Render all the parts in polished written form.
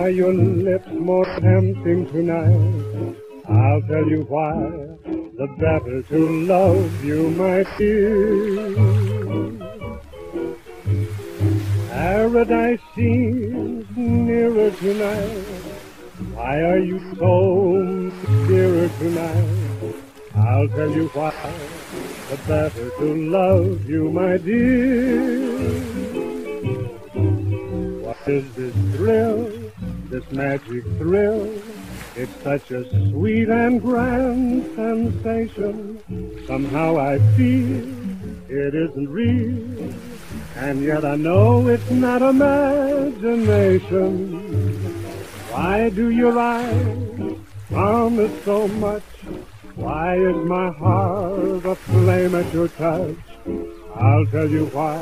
Are your lips more tempting tonight? I'll tell you why, the better to love you, my dear. Paradise seems nearer tonight. Why are you so dearer tonight? I'll tell you why, the better to love you, my dear. What is this thrill, this magic thrill? It's such a sweet and grand sensation. Somehow I feel it isn't real, and yet I know it's not imagination. Why do your eyes promise so much? Why is my heart aflame at your touch? I'll tell you why.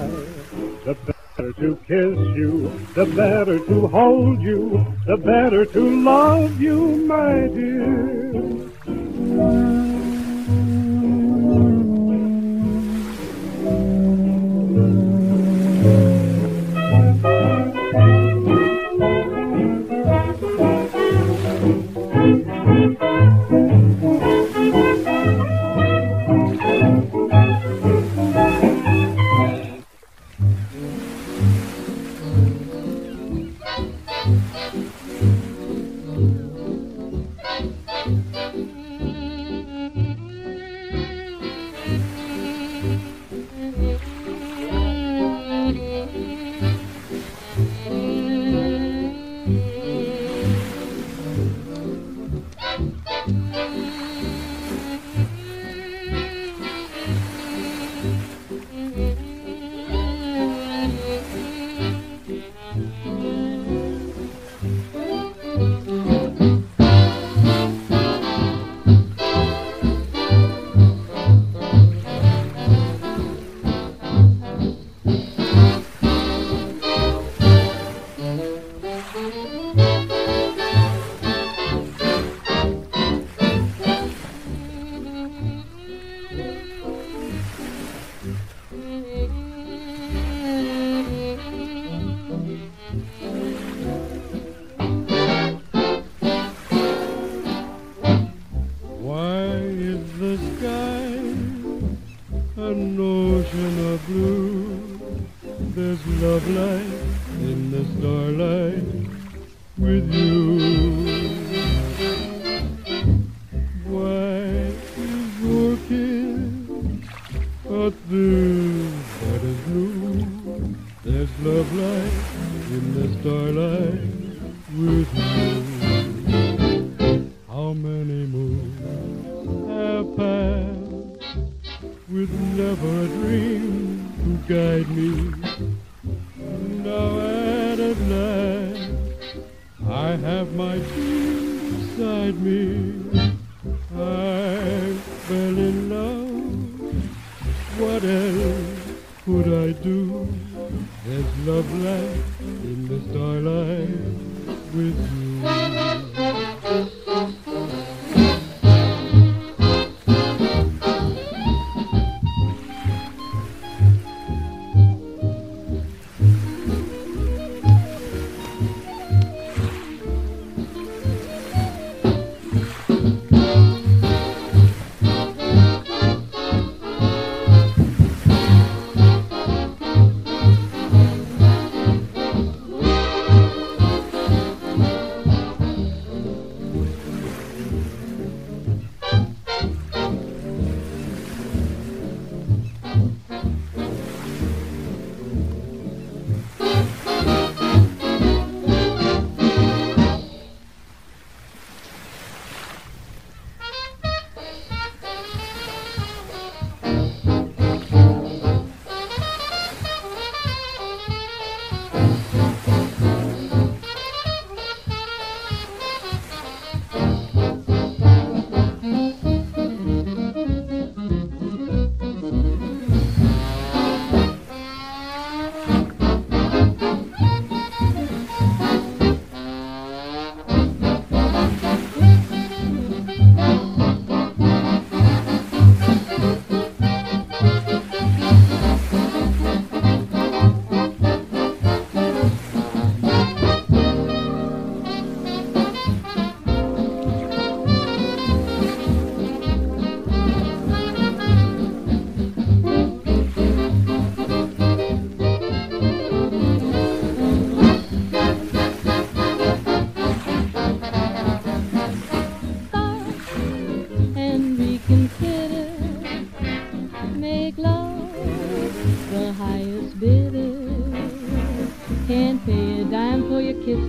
The better to kiss you, the better to hold you, the better to love you, my dear.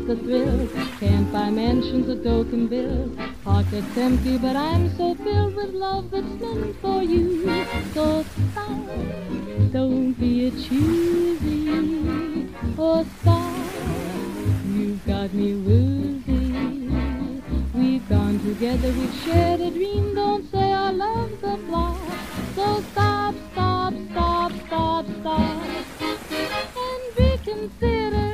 the thrill. Can't buy mansions or go can build. Heart that's empty, but I'm so filled with love that's meant for you. So stop, don't be a cheesy. Oh, stop, you've got me woozy. We've gone together, we've shared a dream. Don't say our love's a flaw. So stop, stop, stop, stop, stop, and reconsider.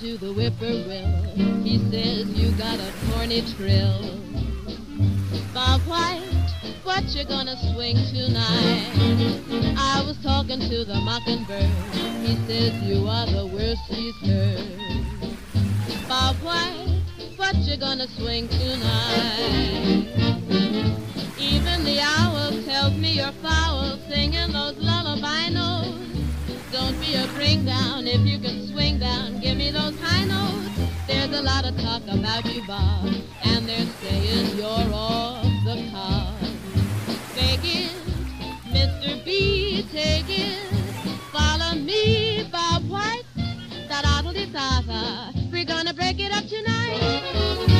To the whippoorwill, he says you got a corny trill. Bob White, what you gonna swing tonight? I was talking to the mockingbird, he says you are the worst he's heard. Bob White, what you gonna swing tonight? Even the owl tells me you're foul, singing those lullaby notes. Don't be a bring down if you can swing down. Give me those high notes. There's a lot of talk about you, Bob, and they're saying you're off the cuff. Take it, Mr. B, take it. Follow me, Bob White. Da-da-da-da-da. We're gonna break it up tonight.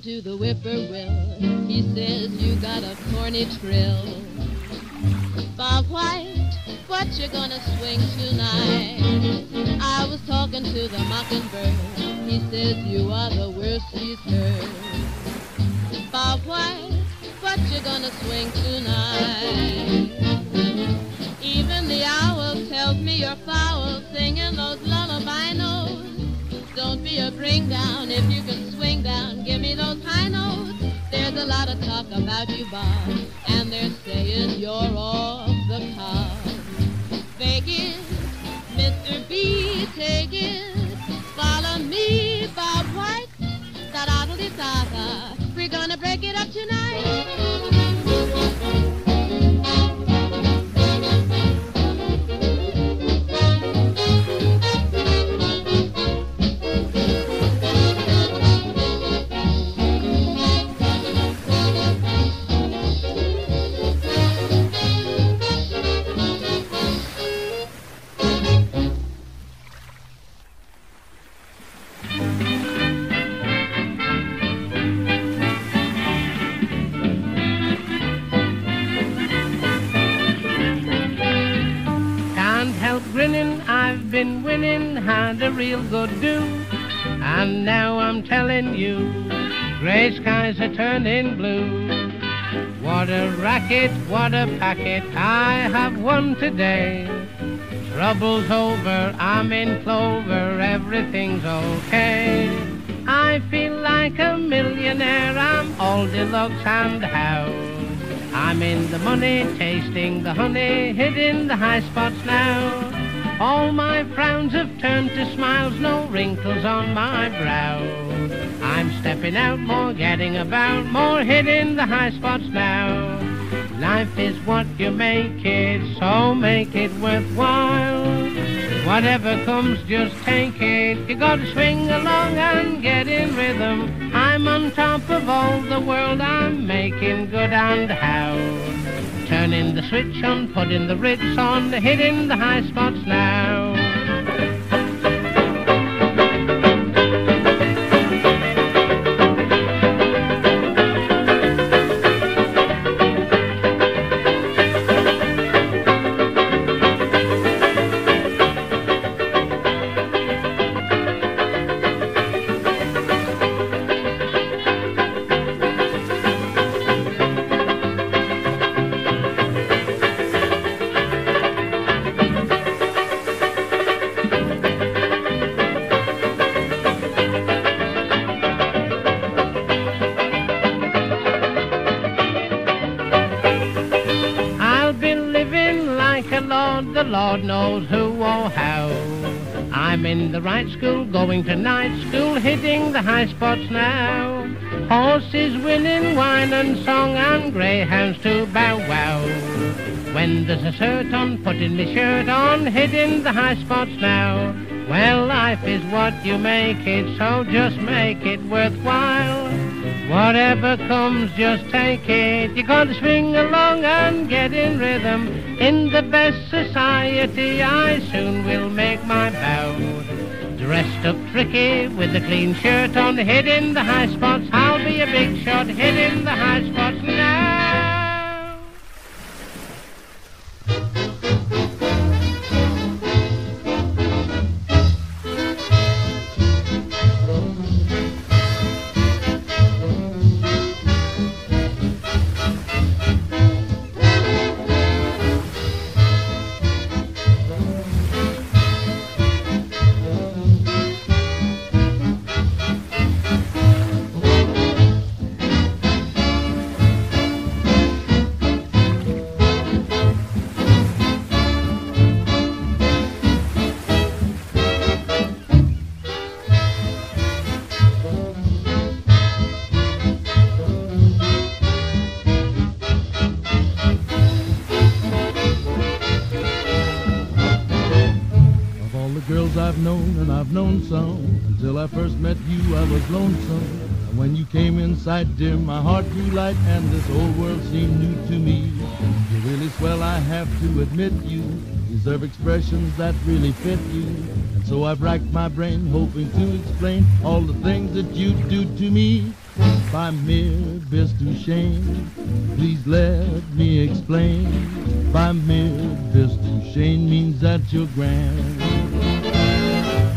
down to the whippoorwill. He says, you got a corny trill. Bob White, what you gonna swing tonight? I was talking to the mockingbird. He says, you are the worst he's heard. Bob White, what you gonna swing tonight? Even the owl tells me you're foul, singing those lullaby notes. Don't be a bring down if you can swing down. Give me those high notes. There's a lot of talk about you, Bob, and they're saying you're off the cuff. Fake it, Mr. B, take it. Follow me, Bob White. Da-da-da-da-da. We're gonna break it up tonight. Been winning, had a real good do, and now I'm telling you, grey skies are turning blue. What a racket, what a packet, I have won today. Trouble's over, I'm in clover, everything's okay. I feel like a millionaire, I'm all deluxe and house. I'm in the money, tasting the honey, hitting the high spots now. All my frowns have turned to smiles, no wrinkles on my brow. I'm stepping out, more getting about, more hitting the high spots now. Life is what you make it, so make it worthwhile. Whatever comes, just take it. You gotta swing along and get in rhythm. I'm on top of all the world, I'm making good and how. Turning the switch on, putting the ritz on, hitting the high spots now. Lord knows who or how. I'm in the right school, going to night school, hitting the high spots now. Horses winning wine and song, and greyhounds to bow wow. When there's a shirt on, putting my shirt on, hitting the high spots now. Well, life is what you make it, so just make it worthwhile. Whatever comes, just take it. You gotta swing along and get in rhythm. In the best society, I soon will make my bow. Dressed up tricky with a clean shirt on, hitting the high spots. I'll be a big shot, hitting the high spots now. Known some until I first met you, I was lonesome. And when you came in sight, dear, my heart grew light, and this whole world seemed new to me. You really swell, I have to admit. You deserve expressions that really fit you, and so I've racked my brain hoping to explain all the things that you do to me. Bei mir bist du schön, please let me explain. Bei mir bist du schön means that you're grand.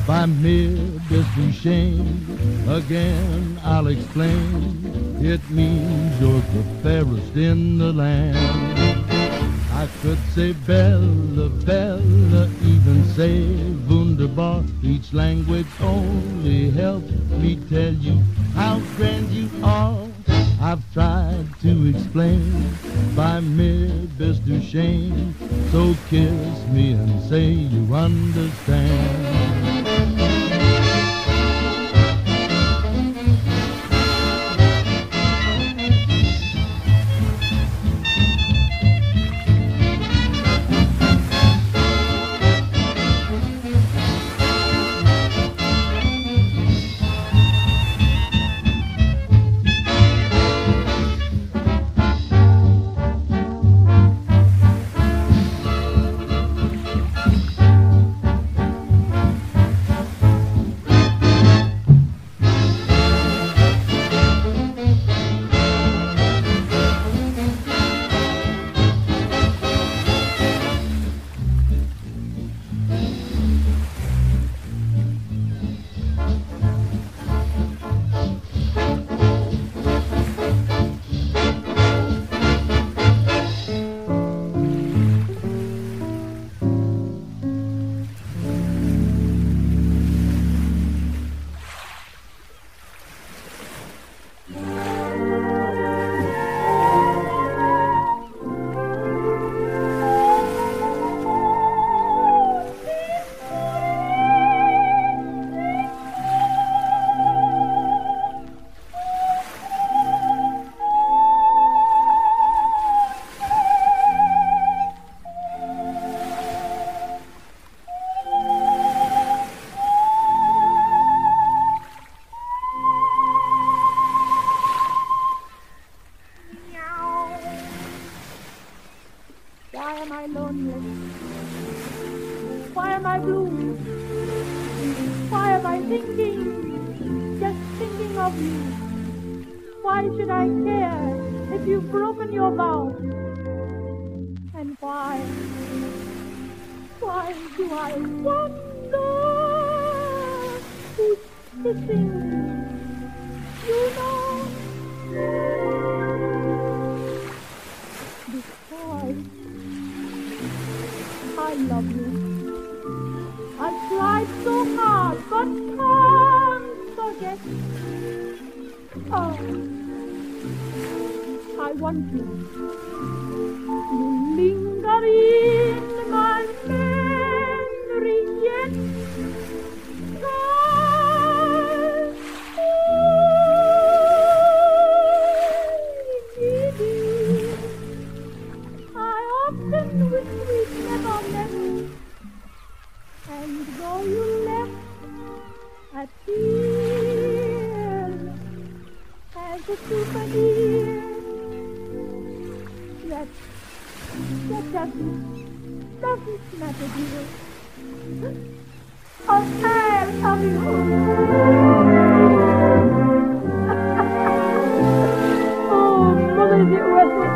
Bei mir bist du schön, again I'll explain. It means you're the fairest in the land. I could say bella, bella, even say wunderbar. Each language only helps me tell you how grand you are. I've tried to explain, bei mir bist du schön. So kiss me and say you understand. Why am I lonely? Why am I blue? Why am I thinking, just thinking of you? Why should I care if you've broken your vow? And why do I wonder who's kissing you now? Because I love you. I tried so hard, but can't forget. Oh, I want you. You linger in my memory yet. I often wish we never met. And though you left a tear as a souvenir, that doesn't matter, dear. Oh, I love you. Oh, brother, is it worth it?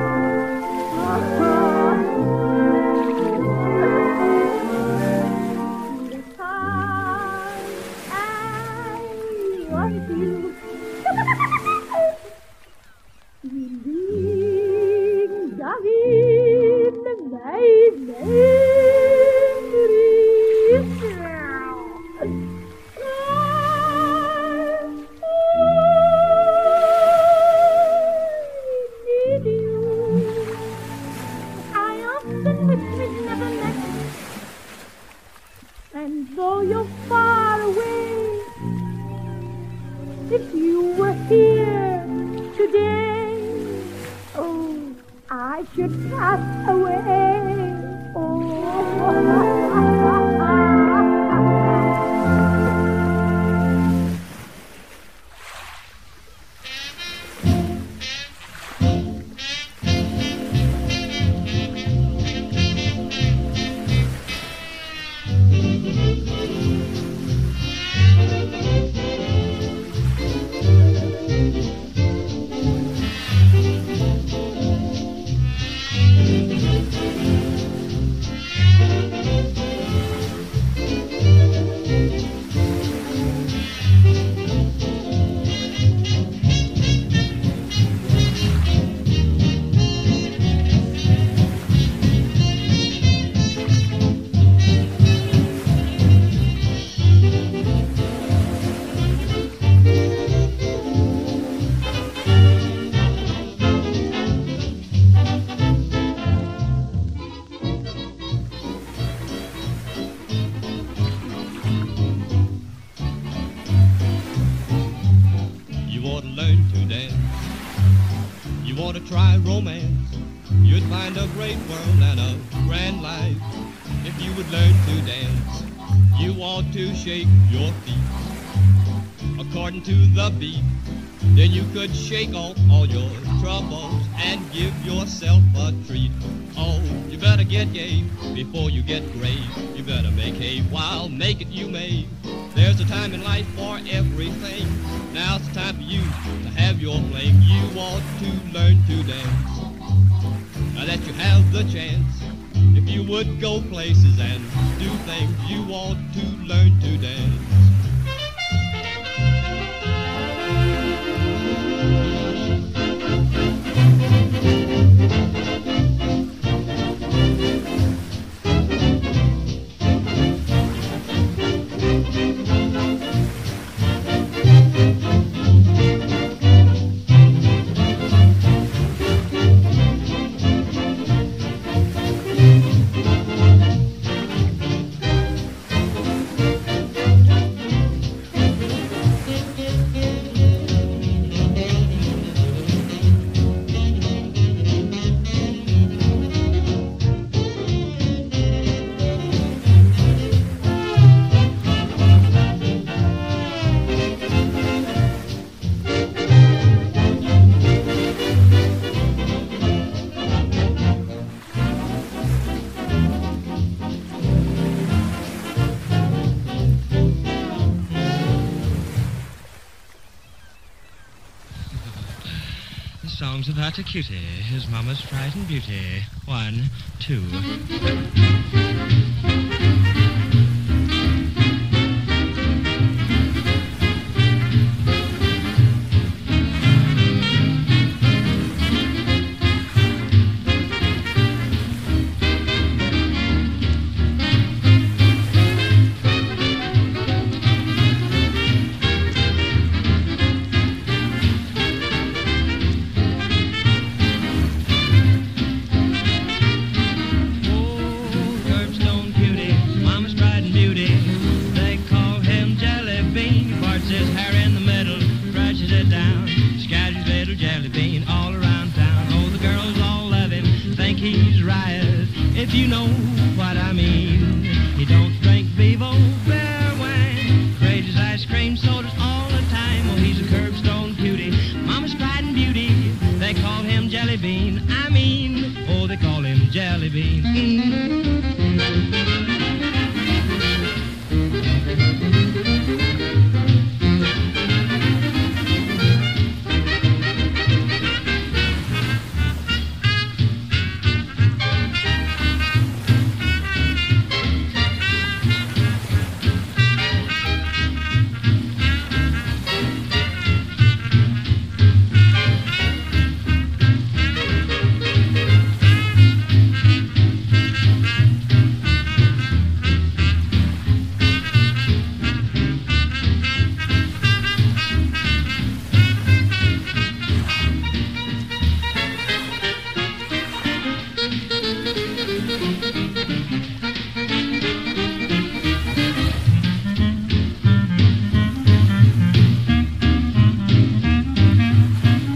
And though you're far away, if you were here today, oh, I should pass away. ought to learn to dance. You ought to try romance. You'd find a great world and a grand life if you would learn to dance. You ought to shake your feet according to the beat. Then you could shake off all your troubles and give yourself a treat. Oh, you better get gay before you get grave. You better make hay while make it you may. There's a time in life for everything. Now's the time for you to have your fling. You ought to learn to dance. Now that you have the chance, if you would go places and do things, you ought to learn to dance. Songs about a cutie, his mama's pride and beauty. 1, 2. Jelly Bean all around town. Oh, the girls all love him, think he's riot, if you know what I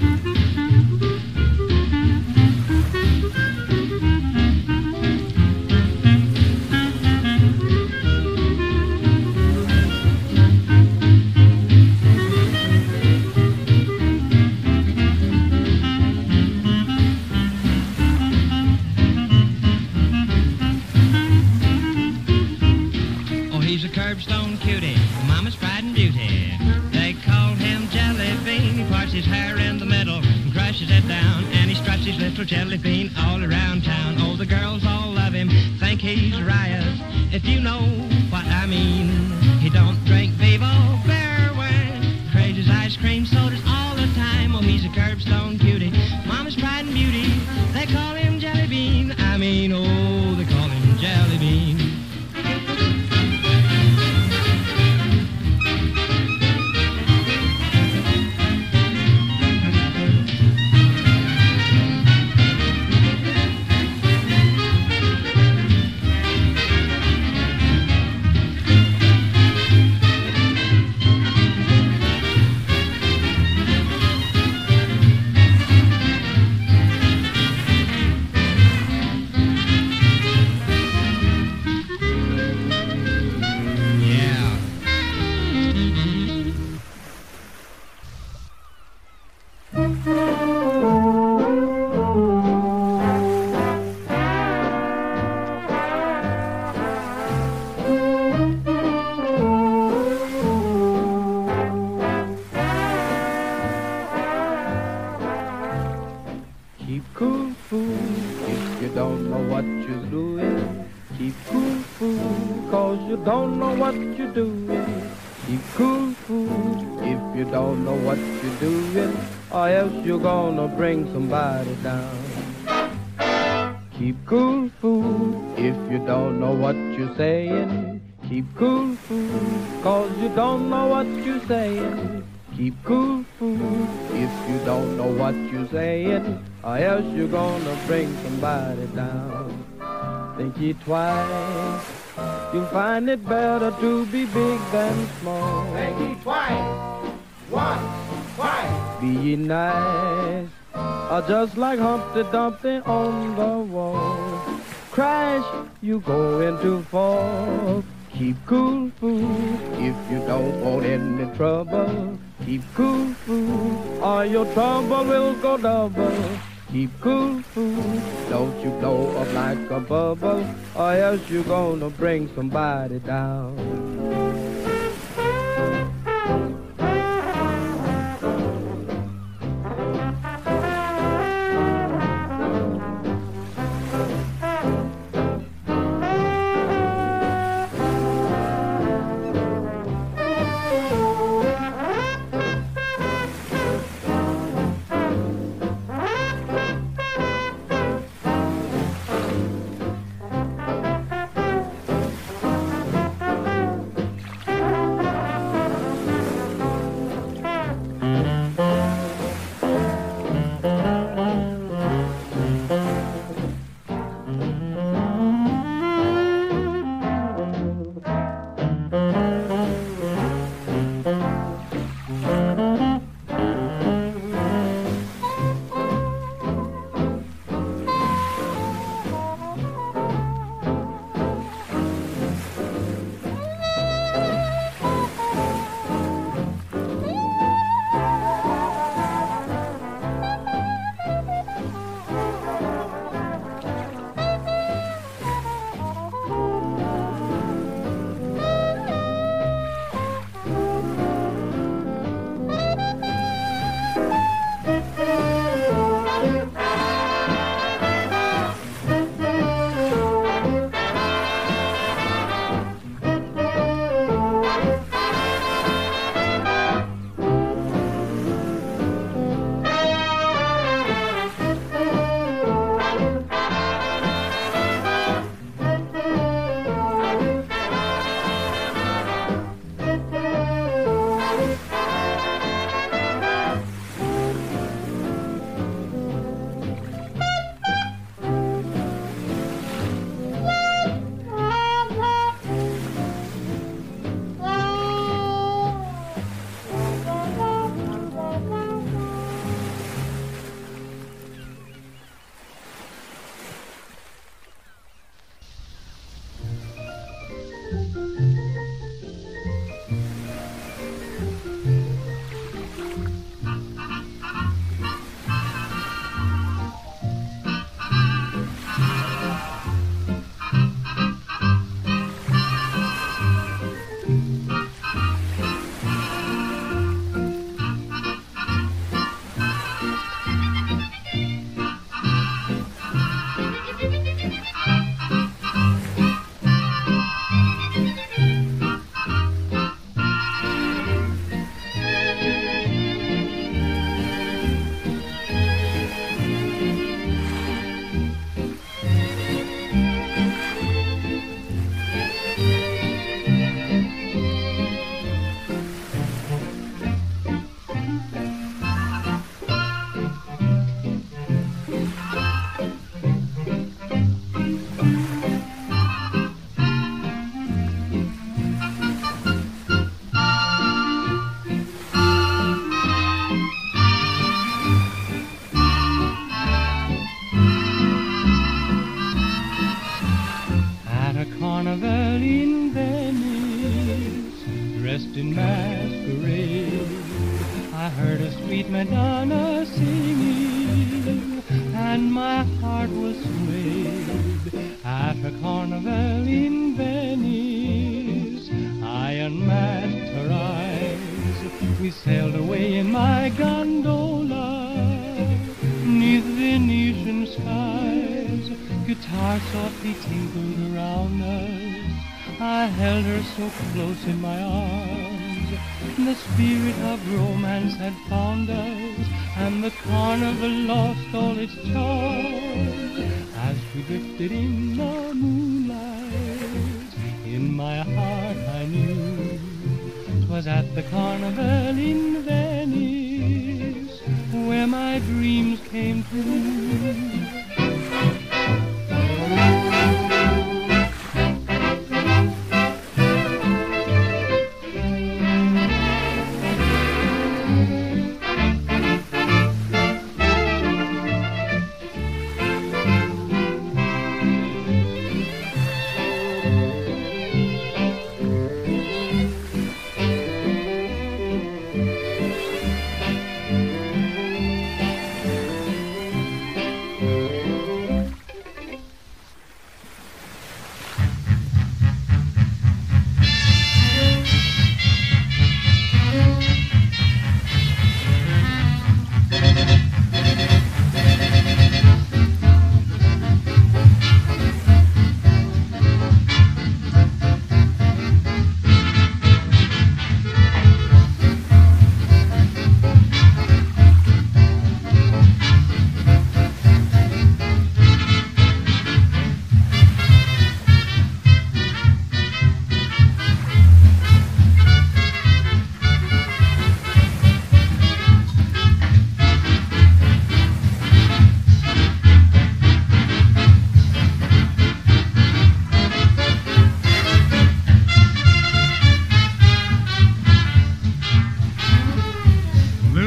mean. He don't drink Bevo beer wine, craves ice cream sodas all the time. Oh, he's a curbstone cutie, mama's pride and beauty. They call him Jelly Bean, I mean, oh, they call him Jelly Bean. Curbstone cutie, mama's pride and beauty. They call him Jelly Bean. He parts his hair in the middle, crushes it down, and he struts his little jelly bean all around town. Oh, the girls all love him, think he's riot, if you know what I mean. He don't drink Vivo beer wine, craves ice cream sodas all the time. Oh, he's a curbstone cutie, mama's pride and beauty. They call him Jelly Bean, I mean, oh, they call him Jelly Bean. don't know what you're doing, keep cool, fool, if you don't know what you're doing, or else you're gonna bring somebody down. Keep cool, fool, if you don't know what you're saying, keep cool, fool, 'cause you don't know what you're saying. Keep cool, fool, if you don't know what you're saying, or else you're gonna bring somebody down. Think it twice, you'll find it better to be big than small. Think it twice, once, twice. Be nice, or just like Humpty Dumpty on the wall. Crash, you go into fall. Keep cool, fool, if you don't want any trouble. Keep cool, fool, or your trouble will go double. Keep cool, fool, don't you blow up like a bubble, or else you're gonna bring somebody down. I held her so close in my arms. The spirit of romance had found us, and the carnival lost all its charms. As we drifted in the moonlight, in my heart I knew 'twas at the carnival in Venice where my dreams came true.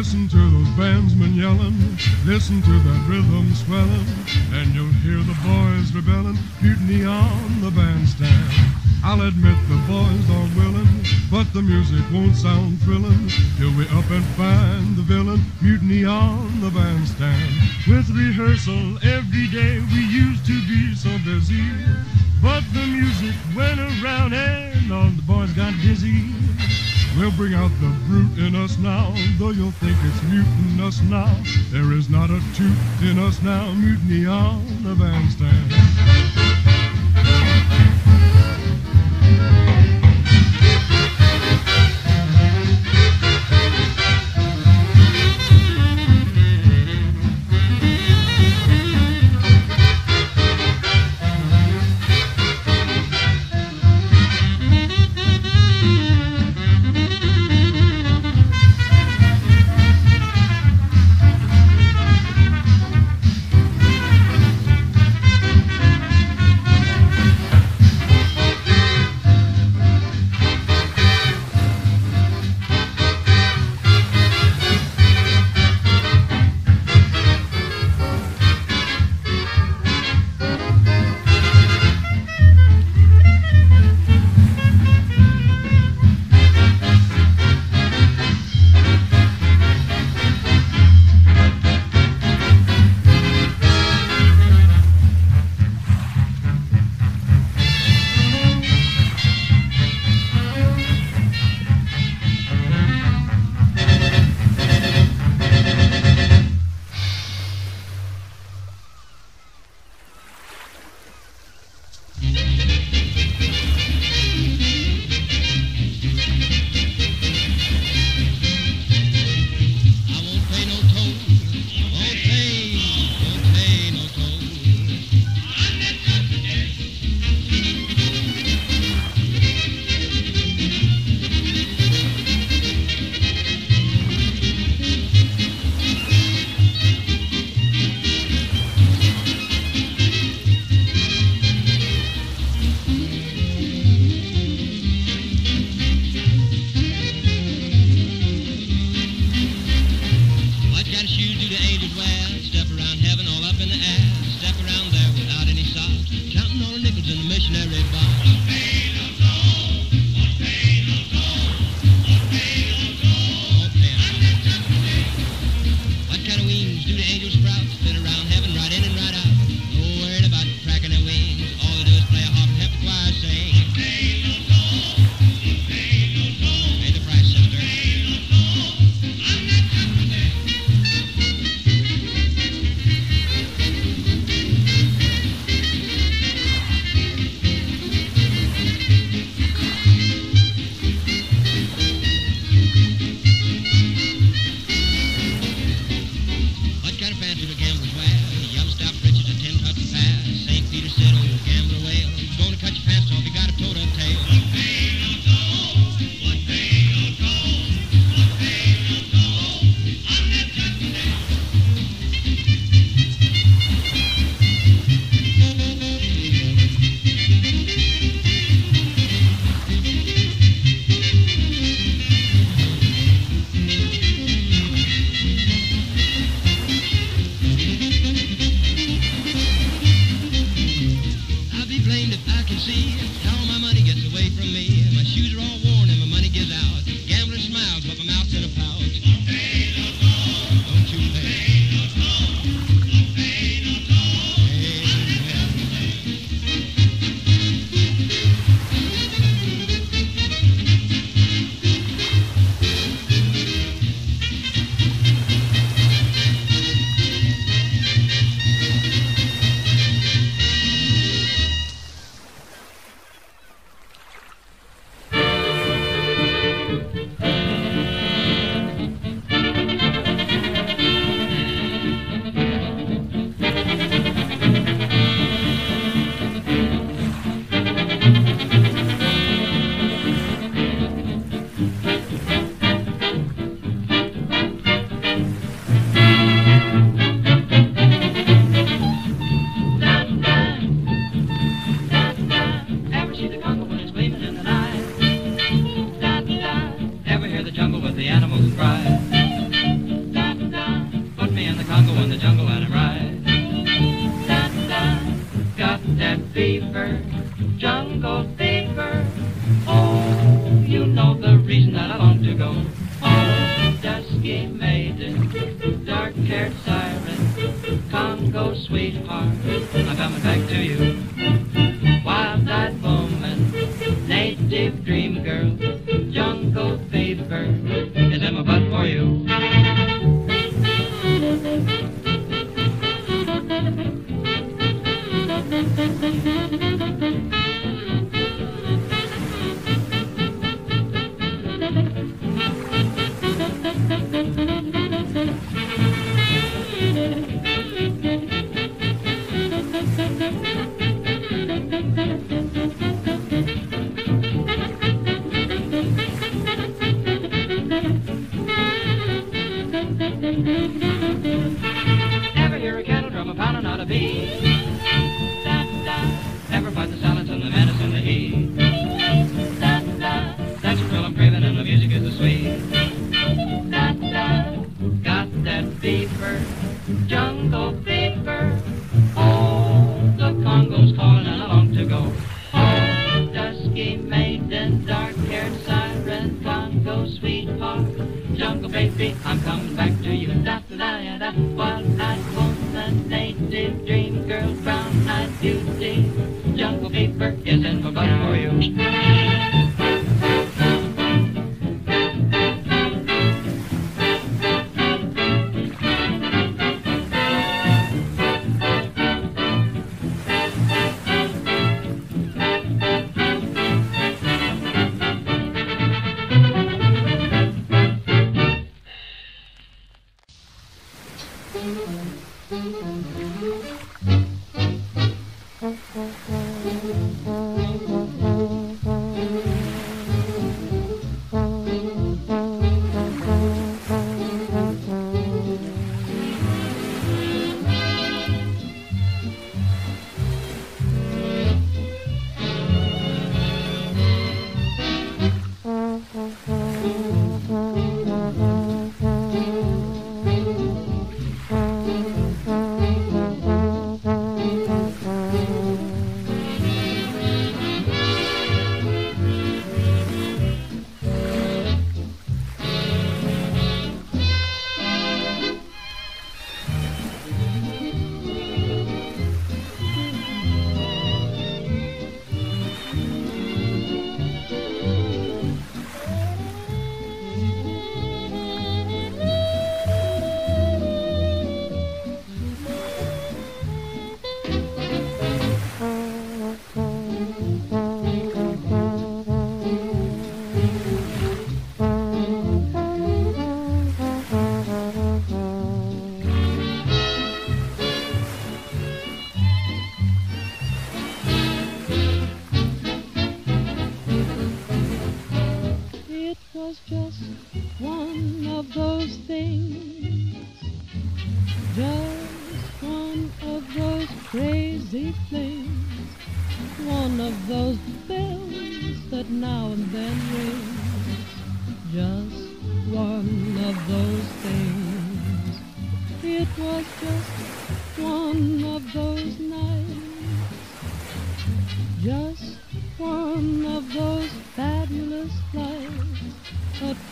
Listen to those bandsmen yelling, listen to that rhythm swelling, and you'll hear the boys rebelling, mutiny on the bandstand. I'll admit the boys are willing, but the music won't sound thrilling, till we up and find the villain, mutiny on the bandstand. With rehearsal every day, we used to be so busy, but the music went around and all the boys got dizzy. We'll bring out the brute in us now, though you'll think it's mutinous now. There is not a toot in us now, mutiny on the bandstand.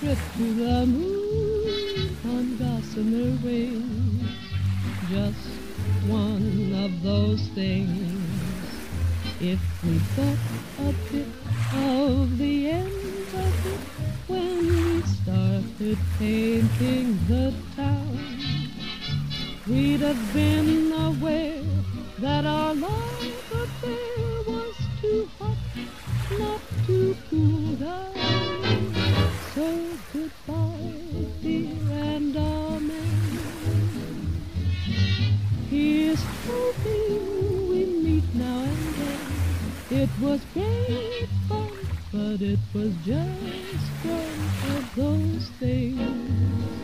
Trip to the moon ordinary way, just one of those things. If we thought a bit of the end of it when we started painting the town, we'd have been aware that our love affair was too hot not to cool down. So goodbye, dear, and amen. Here's hoping we meet now and then. It was great fun, but it was just one of those things.